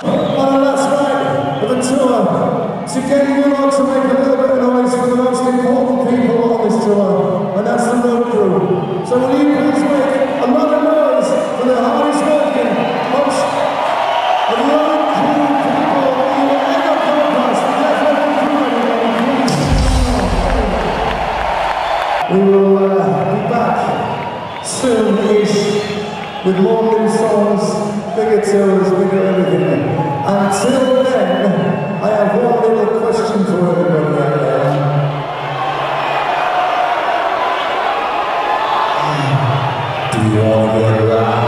To get you on to make a little bit of noise for the most important people on this tour, and that's the road crew. So will you please make a lot of noise for the hardest working, most of the road crew people that you will ever come past. We will be back soon-ish with more new songs, bigger tours, bigger everything. Until then, I have one little question for everybody out there. Do you all get around?